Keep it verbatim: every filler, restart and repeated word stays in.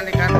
para ni